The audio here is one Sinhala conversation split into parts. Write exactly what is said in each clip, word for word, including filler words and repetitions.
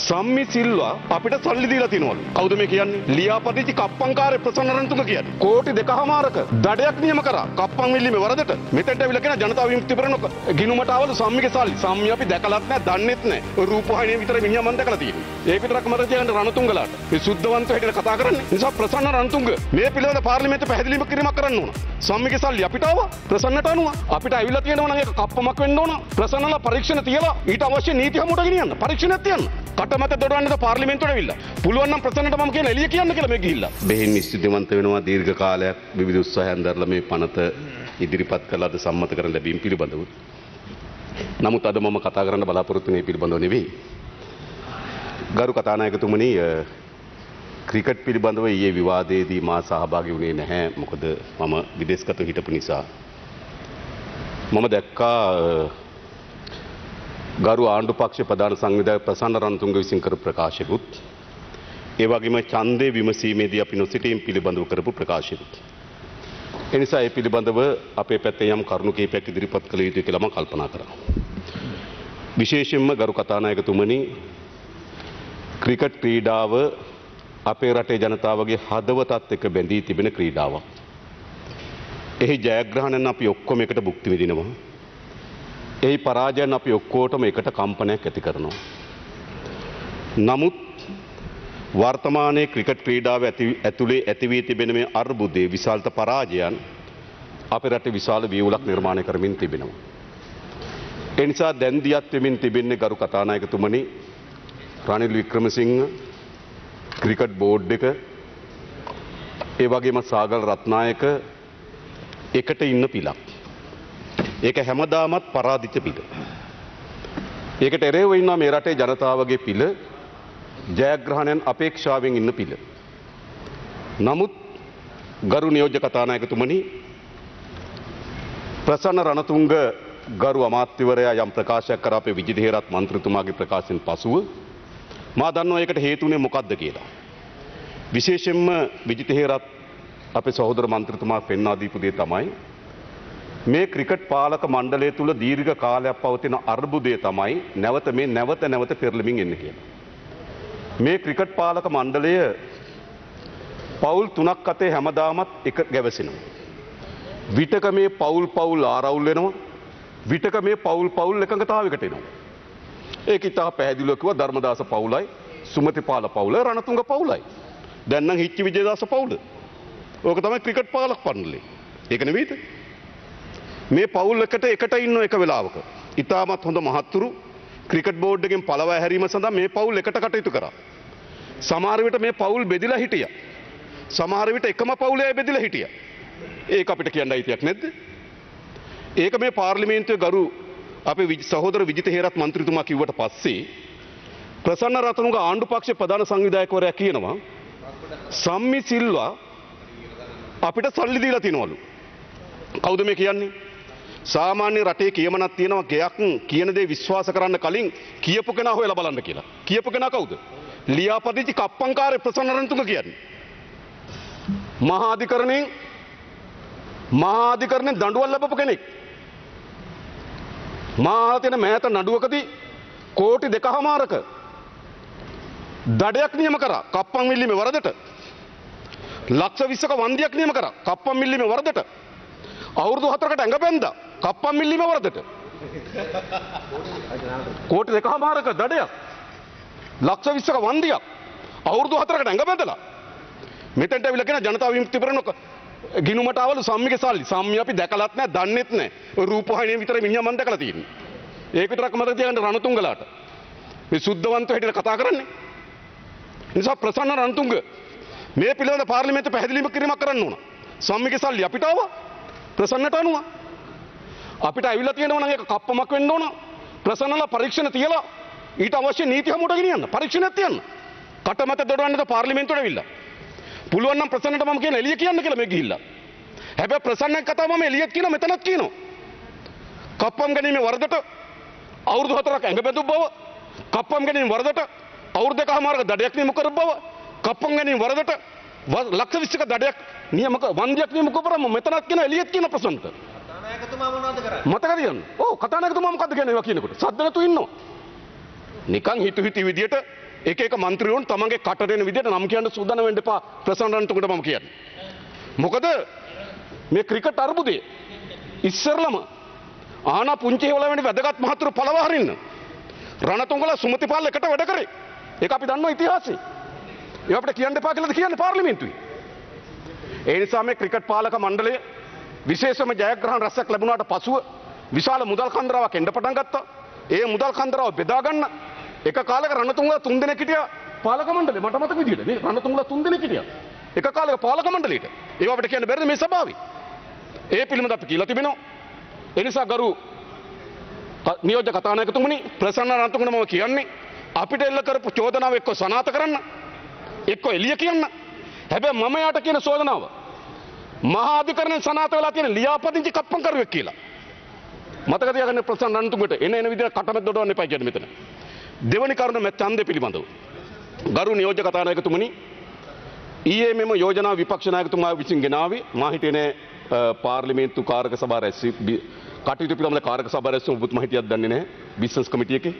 सम्मी सिल्वा අපිට සල්ලි දීලා තිනවලු. කවුද මේ කියන්නේ? ලියාපදිංචි කප්පංකාරේ ප්‍රසන්නරන්තුම කියන්නේ. කෝටි දෙකහමාරක දඩයක් නියම කරා. කප්පන් විල්ලීමේ වරදට මෙතෙන්ට අවිල කියන ජනතා විමුක්ති පෙරමුණ ගිනුමට ආවලු සම්මිගේ සල්ලි. සම්මි අපි දැකලත් නැහැ, දන්නෙත් නැහැ. රූපවාහිනියේ විතර මිනිහා මම දැකලා තියෙන්නේ. ඒක විතරක් මට කියන්න රණතුංගලාට. මේ සුද්ධවන්තව හිටින කතා කරන්නේ. නිසා ප්‍රසන්න රණතුංග මේ පිළිවෙල පාර්ලිමේන්තුවේ පැහැදිලිම කිරීමක් කරන්න ඕන. සම්මිගේ සල්ලි අපිට ආවා. ප්‍රසන්නට අනුව අපිට අවිල තියෙනවා නම් ඒක කප්පමක් වෙන්න ඕන. ප්‍රසන්නලා පරීක්ෂණ තියලා ඊට අවශ්‍ය නීති හමුවට ගෙනියන්න. පරීක්ෂණයක් තියන්න. කටමැත දොඩවන්නද පාර්ලිමේන්තුවට ඇවිල්ලා. පුළුවන් නම් ප්‍රසන්නට මම කියන එළිය කියන්න කියලා මේ ගිහිල්ලා. මෙහෙන් නිශ්චිතවන්ත වෙනවා දීර්ඝ කාලයක් විවිධ උත්සාහයන් දරලා මේ පනත ඉදිරිපත් කළාද සම්මත කරන්න ලැබීම් පිළිබඳව. නමුත් අද මම කතා කරන්න බලාපොරොත්තු වෙන්නේ පිළිබඳව නෙවෙයි. ගරු කතානායකතුමනි, ක්‍රිකට් පිළිබඳව ඊයේ විවාදයේදී මා සහභාගී වුණේ නැහැ. මොකද මම විදේශගත හිටපු නිසා. මම දැක්කා ගරු ආණ්ඩු පක්ෂ ප්‍රධාන සංවිධායක ප්‍රසන්න රණතුංග විසින් කරපු ප්‍රකාශයකුත්, ඒ වගේම ඡන්දේ විමසීමේදී අපි නොසිටීම් පිළිබඳව කරපු ප්‍රකාශයකුත්. ඒ නිසා ඒ පිළිබඳව අපේ පැත්තේ යම් කරුණු කීපයක් ඉදිරිපත් කළ යුතුයි කියලා මම කල්පනා කරා. විශේෂයෙන්ම ගරු කතානායකතුමනි, ක්‍රිකට් ක්‍රීඩාව අපේ රටේ ජනතාවගේ හදවතත් එක්ක බැඳී තිබෙන ක්‍රීඩාවක්. එහි ජයග්‍රහණයෙන් අපි ඔක්කොම එකට භුක්ති විඳිනවා. ඒ පරාජයන් අපි ඔක්කොටම එකට කම්පනයක් ඇති කරනවා. නමුත් වර්තමානයේ ක්‍රිකට් ක්‍රීඩාව ඇතුලේ ඇති වී තිබෙන මේ අර්බුදයේ විශාලත පරාජයන් අපේ රටේ විශාල වේවුලක් නිර්මාණය කරමින් තිබෙනවා. ඒ නිසා දැන් දියත් වෙමින් තිබෙන්නේ ගරු කතානායකතුමනි, රනිල් වික්‍රමසිංහ ක්‍රිකට් බෝඩ් එක, ඒ වගේම සාගල් රත්නායක එකට ඉන්න පිලක්. ඒක හැමදාමත් පරාජිත පිළ. ඒකට එරෙහිව ඉන්නා මේ රටේ ජනතාවගේ පිළ, ජයග්‍රහණයන් අපේක්ෂාවෙන් ඉන්න පිළ. නමුත් ගරු නියෝජ්‍ය කතානායකතුමනි, ප්‍රසන්න රණතුංග ගරු අමාත්‍යවරයා යම් ප්‍රකාශයක් කර අපේ විජිත හේරත් මන්ත්‍රීතුමාගේ ප්‍රකාශයෙන් පසුව මා දන්නවා ඒකට හේතුනේ මොකක්ද කියලා. විශේෂයෙන්ම විජිත හේරත් අපේ සහෝදර මන්ත්‍රීතුමා පෙන්වා දීපු දේ තමයි මේ ක්‍රිකට් පාලක මණ්ඩලය තුල දීර්ඝ කාලයක් පවතින අර්බුදය තමයි නැවත මේ නැවත නැවත පෙරළමින් එන්නේ කියලා. මේ ක්‍රිකට් පාලක මණ්ඩලය පවුල් තුනක් අතේ හැමදාමත් එක ගැවසෙනවා. විටක මේ පවුල් පවුල් ආරවුල් වෙනවා. විටක මේ පවුල් පවුල් එකඟතාවයකට එනවා. ඒක ඉතා පැහැදිලිව කිව්වා ධර්මදාස පවුලයි, සුමතිපාල පවුලයි, රණතුංග පවුලයි. දැන් නම් හිච්චි විජේදාස පවුල. ඕක තමයි ක්‍රිකට් පාලක මණ්ඩලය. ඒක නෙවෙයිද? මේ පවුල්ලකට එකට ඉන්න එක වෙලාවක ඉතාමත් හොඳ මහත්තුරු ක්‍රිකට් බෝඩ් එකෙන් පළවා හැරීම සඳහා මේ පවුල් එකට කටයුතු කරා. සමහර විට මේ පවුල් බෙදිලා හිටියා. සමහර විට එකම පවුලේ අය බෙදිලා හිටියා. ඒක අපිට කියන්න අයිතියක් නැද්ද? ඒක මේ පාර්ලිමේන්තුවේ ගරු අපේ සහෝදර විජිත හේරත් මන්ත්‍රීතුමා කිව්වට පස්සේ ප්‍රසන්න රතනුග ආණ්ඩු පක්ෂ ප්‍රධාන සංවිධායකවරයා කියනවා සම්මි සිල්වා අපිට සල්ලි දීලා තිනවලු. කවුද මේ කියන්නේ? සාමාන්‍ය රටේ කියමනක් තියෙනවා ගයක් කියන දේ විශ්වාස කරන්න කලින් කියපු කෙනා හොයලා බලන්න කියලා. කියපු කෙනා කවුද? ලියාපදිංචි කප්පංකාරේ ප්‍රසන්න රණතුංග කියන්නේ. මහා අධිකරණයෙන් මහා අධිකරණයෙන් දඬුවම් ලැබපු කෙනෙක්. මහා තෙන මෑත නඩුවකදී කෝටි දෙකහමාරක දඩයක් නියම කරා කප්පන් මිල්ලීමේ වරදට. ලක්ෂ විස්සක වන්දියක් නියම කරා කප්පන් මිල්ලීමේ වරදට. අවුරුදු හතරකට ඇඟපැන්ද කප්පම් මිල්ලීම වරදට. කෝටි දෙකහමාරක දඩයක්, ලක්ෂ විස්සක වන්දියක්, අවුරුදු හතරකට ඇඟපැන්දලා මෙතෙන්ට අවිල කියන ජනතා විමුක්ති පෙරමුණ ගිනුමට ආවලු සම්මිගේ සල්ලි. සම්මි අපි දැකලත් නැහැ, දන්නෙත් නැහැ. රූපවාහිනියේ විතර මිනිහා මම දැකලා තියෙන්නේ. ඒක විතරක් මතක තියාගන්න රණතුංගලාට. මේ සුද්ධවන්තව හිටින කතා කරන්නේ. නිසා ප්‍රසන්න රණතුංග මේ පිළිවෙල පාර්ලිමේන්තුවේ පැහැදිලිම කිරීමක් කරන්න ඕන. සම්මිගේ සල්ලි අපිට ආවා. ප්‍රසන්නට අනුව අපිට අවිලා තියෙනවා නම් ඒක කප්පමක් වෙන්න ඕන. ප්‍රසන්නලා පරීක්ෂණ තියලා ඊට අවශ්‍ය නීති හමුවට ගෙනියන්න. පරීක්ෂණයක් තියන්න. කටමැත දොඩවන්නද පාර්ලිමේන්තුවට ඇවිල්ලා. පුළුවන් නම් ප්‍රසන්නට මම කියන එළිය කියන්න කියලා මේ ගිහිල්ලා. හැබැයි ප්‍රසන්නන් කතාව මම එළියත් කියනවා මෙතනත් කියනවා. කප්පම් ගැනීමේ වරදට අවුරුදු හතරක් ඇඟබැඳු බව, කප්පම් ගැනීමේ වරදට අවුරුදු දෙකමාරක දඩයක් නියම කරපු බව, කප්පම් ගැනීමේ වරදට ලක්ෂ විස්සක දඩයක් නියමක වන්දියක් නියමක කරපු මෙතනක් කියන එළියත් කියන ප්‍රසන්නට. කතානායකතුමා මොනවද කරන්නේ? මතකද කියන්නේ? ඔව් කතානායකතුමා මොකද්ද කියන්නේ? ඒවා කියනකොට සද්ද නැතු ඉන්නවා. නිකන් හිතු හිති විදියට එක එක മന്ത്രിවරුන් තමන්ගේ කට දෙන විදියට නම් කියන්න සූදානම් වෙන්න එපා ප්‍රසන්නන්ටකට මම කියන්නේ. මොකද මේ ක්‍රිකට් අරුබුදේ ඉස්සරලම ආනා පුංචිවල වෙන වැදගත් මහතුරු පළව හරින්න රණතුංගල සුමතිපාල් එකට වැඩ කරේ. ඒක අපි දන්නවා ඉතිහාසෙ. ඒ අපිට කියන්න එපා කියලාද කියන්නේ පාර්ලිමේන්තුවේ. ඒ නිසා මේ ක්‍රිකට් පාලක මණ්ඩලය විශේෂම ජයග්‍රහණ රැසක් ලැබුණාට පසුව විශාල මුදල් කන්දරාවක් එන්න පටන් ගත්තා. ඒ මුදල් කන්දරාව බෙදා ගන්න එක කාලයක රණතුංගල තුන් දෙනෙක් හිටියා පාලක මණ්ඩලේ. මට මතක විදියට මේ රණතුංගල තුන් දෙනෙක් හිටියා එක කාලයක පාලක මණ්ඩලෙට. ඒවා අපිට කියන්න බැරිද මේ සභාවේ? ඒ පිළිමද අපි කියලා තිබෙනවා. ඒ නිසා ගරු නියෝජ්‍ය කතානායකතුමනි ප්‍රසන්න රණතුංගල මම කියන්නේ අපිට එල්ල කරපු චෝදනාව එක්ක සනාථ කරන්න එක්ක එළිය කියන්න. හැබැයි මම යාට කියන චෝදනාව මහා අධිකරණයෙන් සනාථ වෙලා තියෙන ලියාපදිංචි කප්පම් කරුවෙක් කියලා. මතක තියාගන්න ප්‍රසන්න රණතුංගලට එන එන විදියට කටමැද දොඩවන්න එපා කියන්නේ මෙතන. දෙවනි කරුණ මේ ඡන්දය පිළිබඳව ගරු නියෝජ්‍ය කතානායකතුමනි ඊයේ මෙම යෝජනා විපක්ෂ නායකතුමා විසින් ගෙනාවේ මා හිතන්නේ පාර්ලිමේන්තු කාර්ක සභාව රැස් කටයුතු පිළිබඳ කාර්ක සභාව රැස් වුණු මම හිතියක් දන්නේ නැහැ බිස්නස් කමිටි එකේ.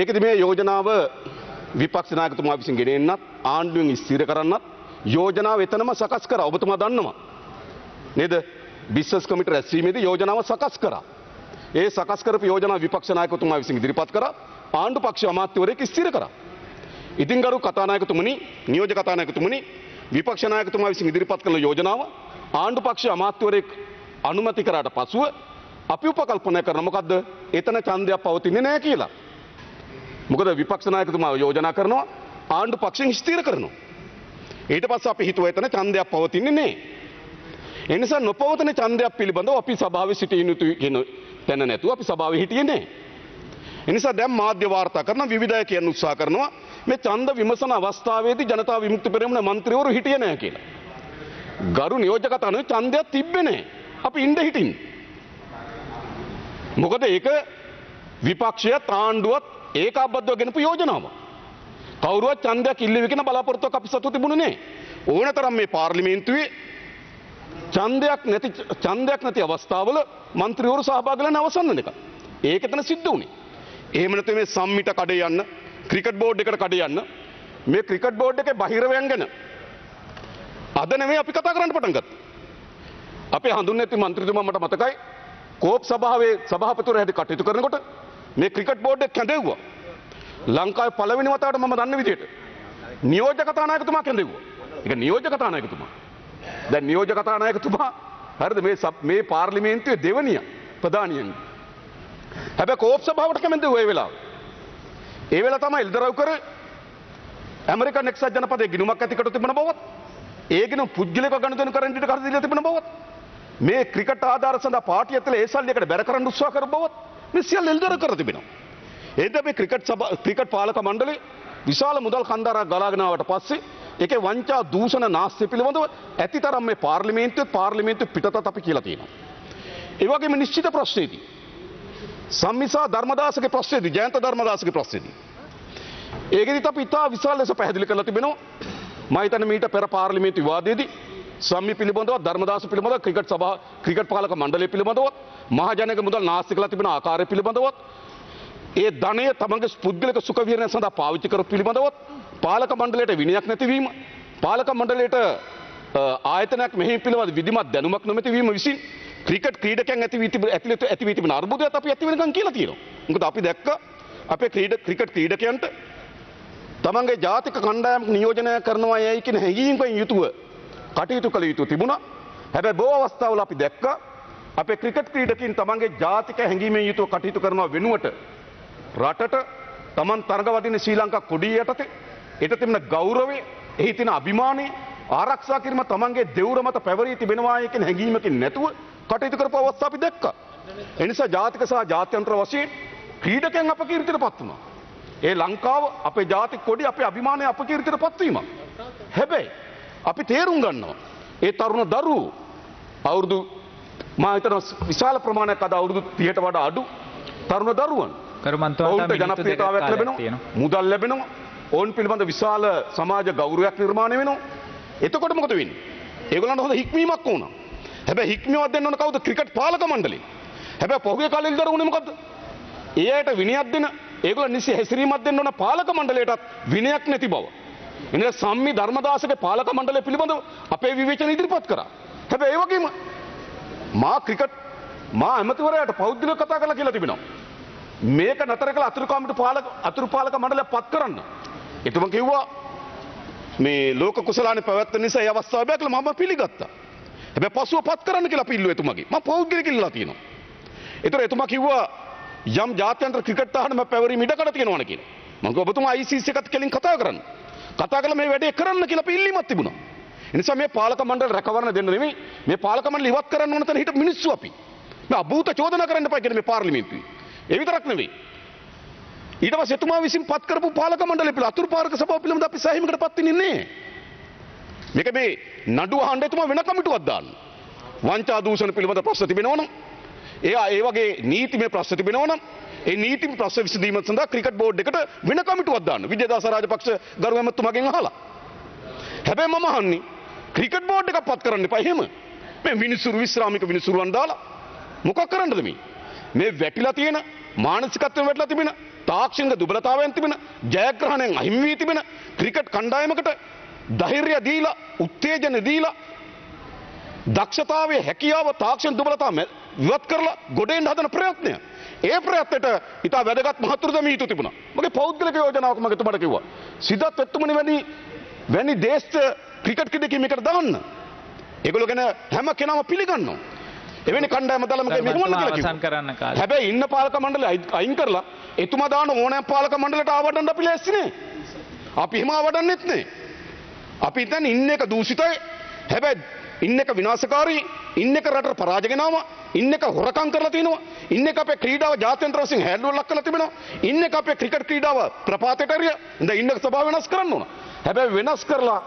ඒකදී මේ යෝජනාව විපක්ෂ නායකතුමා විසින් ගෙනෙන්නත් ආණ්ඩුවෙන් ස්ථිර කරන්නත් යෝජනාව එතනම සකස් කරා. ඔබතුමා දන්නවා නේද බිස්නස් කමිටු රැස්වීමේදී යෝජනාව සකස් කරා. ඒ සකස් කරපු යෝජනාව විපක්ෂ නායකතුමා විසින් ඉදිරිපත් කරා ආණ්ඩු පක්ෂ අමාත්‍යවරයෙක් ස්ථිර කරා. ඉතින් ගරු කතානායකතුමනි නියෝජ්‍ය කතානායකතුමනි විපක්ෂ නායකතුමා විසින් ඉදිරිපත් කරන යෝජනාව ආණ්ඩු පක්ෂ අමාත්‍යවරයෙක් අනුමැති කරාට පසුව අපි උපකල්පනය කරන මොකද්ද එතන ඡන්දයක් පවතින්නේ නැහැ කියලා. මොකද විපක්ෂ නායකතුමා යෝජනා කරනවා ආණ්ඩු පක්ෂෙන් ස්ථිර කරනවා. ඊට පස්සේ අපි හිතුවා එතන ඡන්දයක් පවතින්නේ නැහැ. ඒ නිසා නොපවතින ඡන්දයක් පිළිබඳව අපි සභාවේ සිටින යුතුයි කියන තැන නැතුව අපි සභාවේ හිටියේ නැහැ. ඒ නිසා දැන් මාධ්‍ය වාර්තා කරන විවිධය කියන උත්සාහ කරනවා මේ ඡන්ද විමසන අවස්ථාවේදී ජනතා විමුක්ති පෙරමුණ മന്ത്രിවරු හිටියේ නැහැ කියලා. ගරු නියෝජක කතානේ ඡන්දයක් තිබ්බේ නැහැ. අපි ඉඳ හිටින්. මොකද ඒක විපක්ෂයත් ආණ්ඩුවත් ඒකාබද්ධව ගෙනපු යෝජනාවක්. කවුරුවත් ඡන්දයක් ඉල්ලුවේ කියන බලාපොරොත්තුවක් අපි සතු තිබුණේ නැහැ. ඕනතරම් මේ පාර්ලිමේන්තුවේ ඡන්දයක් නැති ඡන්දයක් නැති අවස්ථාවල മന്ത്രിවරු සහභාගී වෙලා නැවසන්න එක. ඒක එතන සිද්ධ වුණේ. එහෙම නැත්නම් මේ සම්මිට කඩේ යන්න ක්‍රිකට් බෝඩ් එකට කඩේ යන්න මේ ක්‍රිකට් බෝඩ් එකේ බහිරවයන් ගැන අද නෙමෙයි අපි කතා කරන්න පටන් ගත්තා. අපේ හඳුන්වන්නේ ති മന്ത്രിතුමා මට මතකයි කෝප් සභාවේ සභාපතිවරු හැටි කටයුතු කරනකොට මේ ක්‍රිකට් බෝඩ් එක කැඳෙව්වා. ලංකාවේ පළවෙනි වතාවට මම දන්න විදිහට නියෝජ්‍ය කතානායකතුමා කැඳෙව්වා. ඒක නියෝජ්‍ය කතානායකතුමා. දැන් නියෝජ්‍ය කතානායකතුමා හරිද මේ මේ පාර්ලිමේන්තුවේ දෙවනිය ප්‍රධානියෙන්. හැබැයි කෝප් සභාවට කැඳෙව්වා ඒ වෙලාව. ඒ වෙලාව තමයි එල්දරව් කර ඇමරිකන් එක්සත් ජනපදයේ ගිණුමක් ඇතිකට තිබුණ බවත් ඒ ගිණුම පුද්ගලික ගණුදෙනු කරන්න දෙට කර දීලා තිබුණ බවත් මේ ක්‍රිකට් ආධාර සඳහා පාටිය ඇතුළේ ඒ සල්ලි එකට බැර කරන්න උත්සාහ කරපු බවත් මේ සියල්ල එල්දරව් කර තිබෙනවා. ඒ දෙපේ ක්‍රිකට් සභා ක්‍රිකට් පාලක මණ්ඩලය විශාල මුදල් කන්දාරාවක් ගලාගෙන ආවට පස්සේ ඒකේ වංචා දූෂණ නාස්ති පිළිබඳව ඇතිතරම් මේ පාර්ලිමේන්තුවේ පාර්ලිමේන්තුව පිටතත් අපි කියලා තියෙනවා. ඒ වගේම නිශ්චිත ප්‍රශ්නේදී සම්මිසා ධර්මදාසගේ ප්‍රශ්නේදී ජයන්ත ධර්මදාසගේ ප්‍රශ්නේදී ඒකෙදිත් අපි ඉතා විශාල ලෙස පැහැදිලි කරලා තිබෙනවා. මම හිතන්නේ මීට පෙර පාර්ලිමේන්තු විවාදයේදී සම්මි පිළිබඳව ධර්මදාස පිළිබඳව ක්‍රිකට් සභා ක්‍රිකට් පාලක මණ්ඩලය පිළිබඳව මහජනක මුදල් නාස්ති කරලා තිබෙන ආකාරය පිළිබඳව ඒ ධනය තමගේ පුද්ගලික සුඛ විහරණය සඳහා පාවිච්චි කරපු පිළිබඳව පාලක මණ්ඩලයට විනයක් නැතිවීම පාලක මණ්ඩලයට ආයතනයක් මෙහි පිළිබඳ විධිමත් දැනුමක් නොමැතිවීම විසින් ක්‍රිකට් ක්‍රීඩකයන් ඇති වී තිබෙන ඇතුළත ඇති වී තිබෙන අර්බුදයත් අපි ඇති වෙනකන් කියලා තියෙනවා. මොකද අපි දැක්ක අපේ ක්‍රීඩක ක්‍රිකට් ක්‍රීඩකයන්ට තමන්ගේ ජාතික කණ්ඩායම් නියෝජනය කරනවා යයි කියන හැඟීමකින් යුතුව කටයුතු කළ යුතු තිබුණා. හැබැයි බොහෝ අවස්ථාවල අපි දැක්ක අපේ ක්‍රිකට් ක්‍රීඩකයන් තමන්ගේ ජාතික හැඟීමෙන් යුතුව කටයුතු කරනවා වෙනුවට රටට තමන් තරඟ වදින ශ්‍රී ලංකා කොඩිය යටතේ එත තිබෙන ගෞරවය එහි තියෙන අභිමානය ආරක්ෂා කිරීම තමන්ගේ දෙවුර මත පැවරී තිබෙනවා කියන හැඟීමකින් නැතුව කටයුතු කරපු අවස්ථා අපි දැක්කා. ඒ නිසා ජාතික සහ ජාත්‍යන්තර වශයෙන් ක්‍රීඩකයන් අපකීර්තියටපත් වුණා. ඒ ලංකාව අපේ ජාතික කොඩිය අපේ අභිමානය අපකීර්තියටපත් වීමක්. හැබැයි අපි තේරුම් ගන්නවා ඒ තරුණ දරුවෝ අවුරුදු මා හිතන විශාල ප්‍රමාණයක් අද අවුරුදු තිහට වඩා අඩු තරුණ දරුවන් කර්මන්තවට ජනප්‍රියතාවයක් ලැබෙනවා මුදල් ලැබෙනවා ඕන් පිළිබඳ විශාල සමාජ ගෞරවයක් නිර්මාණය වෙනවා. එතකොට මොකද වෙන්නේ? ඒගොල්ලන්ට හොඳ හික්මීමක් ඕන. හැබැයි හික්මීමක් දෙන්න ඕන කවුද? ක්‍රිකට් පාලක මණ්ඩලය. හැබැයි පොහුගේ කාලේ ඉඳලා උනේ මොකද්ද? ඒ අයට විනයක් දෙන ඒගොල්ලෝ නිසි හැසිරීමක් දෙන්න ඕන පාලක මණ්ඩලයටත් විනයක් නැති බව. ඉතින් සම්මි ධර්මදාසගේ පාලක මණ්ඩලය පිළිබඳව අපේ විවේචන ඉදිරිපත් කරා. හැබැයි ඒ වගේම මා ක්‍රිකට් මා අමතවරයාට පෞද්ගලිකව කතා කරලා කියලා තිබෙනවා. මේක නතර කළ අතුරු කාමිට පාලක අතුරු පාලක මණ්ඩලය පත් කරන්න. ඒතුම කිව්වා මේ ලෝක කුසලානේ පැවැත්ම නිසා ඒ අවස්ථාව බැකලා මම පිළිගත්තා. හැබැයි පසුව පත් කරන්න කියලා පිළිල්ලුව එතුමාගේ. මම පෞද්ගලිකව කියලා තියෙනවා. ඒතර එතුමා කිව්වා යම් ජාත්‍යන්තර ක්‍රිකට් තාහනම පැවරීම ඉඩකට තියෙනවනේ කියලා. මම කිව්වා ඔබතුමා I C C එකත් කෙලින් කතා කරන්න. කතා කළා මේ වැඩේ කරන්න කියලා අපි ඉල්ලීමක් තිබුණා. ඒ නිසා මේ පාලක මණ්ඩල රැකවරණ දෙන්න නෙමෙයි මේ පාලක මණ්ඩල ඉවත් කරන්න ඕන තැන හිට මිනිස්සු අපි. මේ අභූත චෝදනා කරන්න එපා කියන මේ පාර්ලිමේන්තුවේ. ඒ විතරක් නෙමෙයි. ඊට පස්සේ එතුමා විසින් පත් කරපු පාලක මණ්ඩලය පිළ අතුරු පාරක සභාව පිළිබඳ අපි සෑහීමකටපත් වෙන්නේ නැහැ. මේක මේ නඩුව අහන්න එතුමා වෙන කමිටුවක් දාන්න. වංචා දූෂණ පිළිබඳ ප්‍රශ්න තිබෙනවනම් එයා ඒ වගේ නීතිමය ප්‍රශ්න තිබෙනවා නම් ඒ නීතිමය ප්‍රශ්න විසඳීම සඳහා ක්‍රිකට් බෝඩ් එකට වෙන කමිටුවක් දාන්න විජේදාස රාජපක්ෂ ගරු ඇමතුමගෙන් අහලා. හැබැයි මම අහන්නේ ක්‍රිකට් බෝඩ් එකක් පත් කරන්න එපා එහෙම. මේ විනිසුරු විශ්‍රාමික විනිසුරුවන් දාලා මොකක් කරන්නද මේ? මේ වැටිලා තියෙන මානසිකත්වයෙන් වැටිලා තිබෙන තාක්ෂණික දුබලතාවයන් තිබෙන ජයග්‍රහණයෙන් අහිමි වී තිබෙන ක්‍රිකට් කණ්ඩායමකට ධෛර්යය දීලා උත්තේජන දීලා දක්ෂතාවයේ හැකියාව තාක්ෂණ දුබලතාව විවත් කරලා ගොඩෙන් හදන ප්‍රයත්නය. ඒ ප්‍රයත්නයට ඉතා වැදගත් මහතුරු දෙමිය යුතු තිබුණා. මගේ පෞද්ගලික යෝජනාවක් මගේ තුමඩ කිව්වා. සිද්ධාත් එතුමනි වැනි වැනි දේශ ක්‍රිකට් කිඩකී මේකට දාන්න. ඒගොල්ලෝ ගැන හැම කෙනාම පිළිගන්නවා. එවැනි කණ්ඩායම දාලා මගේ මෙහෙම කරන්න කියලා කිව්වා. හැබැයි ඉන්න පාලක මණ්ඩලය අයින් කරලා එතුමා දාන ඕනෑම පාලක මණ්ඩලයට ආවඩන්න අපි ලෑස්ති නෑ. අපි එහෙම ආවඩන්නෙත් නෑ. අපි දැන් ඉන්න එක දූෂිතයි. හැබැයි ඉන්න එක විනාශකාරී. ඉන්න එක රටට පරාජය ගෙනාවා. ඉන්න එක හොරකම් කරලා තිනවා. ඉන්න එක අපේ ක්‍රීඩාව ජාත්‍යන්තර වශයෙන් හැඩවලක් කරලා තිබෙනවා. ඉන්න එක අපේ ක්‍රිකට් ක්‍රීඩාව ප්‍රපාතයට ඇරිය. ඉතින් ඉන්න එක ස්වභාව වෙනස් කරන්න ඕන. හැබැයි වෙනස් කරලා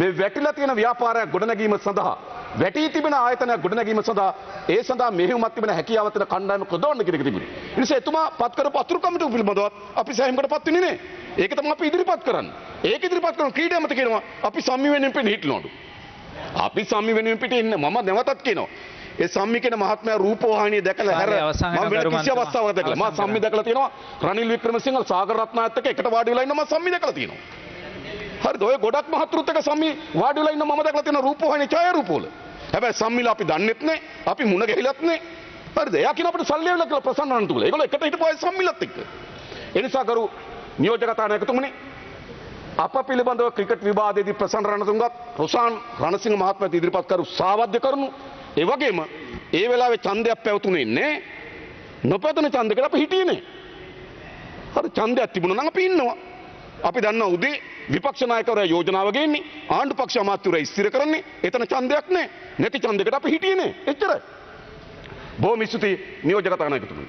මේ වැටිලා තියෙන ව්‍යාපාරයක් ගොඩනැගීම සඳහා වැටී තිබෙන ආයතනයක් ගොඩනැගීම සඳහා ඒ සඳහා මෙහෙයුමක් තිබෙන හැකියාව තියෙන කණ්ඩායම කොදවන්න කියන එක තිබුණේ. ඒ නිසා එතුමා පත් කරපු අතුරු කමිටුව පිළිබඳවත් අපි සෑහීමකටපත් වෙන්නේ නැහැ. ඒක තමයි අපි ඉදිරිපත් කරන්නේ. ඒක ඉදිරිපත් කරන ක්‍රීඩාමත කියනවා අපි සම්මි වෙනුවෙන් පිට හිටලනොඩු. අපි සම්මි වෙනුවෙන් පිට ඉන්න මම නැවතත් කියනවා. ඒ සම්මිකේන මහත්මයා රූපවාහිනිය දැකලා හැර මම වෙන කිසි අවස්ථාවක් දැකලා මම සම්මි දැකලා තියෙනවා රනිල් වික්‍රමසිංහ සාගර රත්නායත් එක්ක එකට වාඩි වෙලා ඉන්න මම සම්මි දැකලා තියෙනවා. හරිද? ඔය ගොඩක් මහත්තුරුත් එක්ක සම්මි වාඩි වෙලා ඉන්න මම දැකලා තියෙන රූපවාහිනිය ඡාය රූපවල. හැබැයි සම්මිලා අපි දන්නෙත් නෑ, අපි මුණ ගැහිලත් නෑ. හරිද? එයා කියන අපිට සල්ලි වෙලා කියලා ප්‍රසන්න අනතුල. ඒගොල්ලෝ එකට හිටපොයි සම්මිලත් එක්ක. ඒ නිසා කරු නියෝජක තානායකතුමනි අප පිළිබඳව ක්‍රිකට් විවාදයේදී ප්‍රසන්න රණතුංගත් රොෂාන් රණසිංහ මහත්මයාට ඉදිරිපත් කරු සාවද්‍ය කරනු ඒ වගේම ඒ වෙලාවේ ඡන්දයක් පැවතුනේ නැහැ. නොපැවතුන ඡන්දයකට අපි හිටියේ නැහැ. හරි ඡන්දයක් තිබුණා නම් අපි ඉන්නවා. අපි දන්නවා උදේ විපක්ෂ නායකවරයා යෝජනාව ගේන්නේ, ආණ්ඩු පක්ෂ අමාත්‍යවරයා ස්ථිර කරන්නේ. එතන ඡන්දයක් නැහැ. නැති ඡන්දයකට අපි හිටියේ නැහැ. එච්චරයි. බොහොම ස්තුතියි නියෝජක තානායකතුමනි.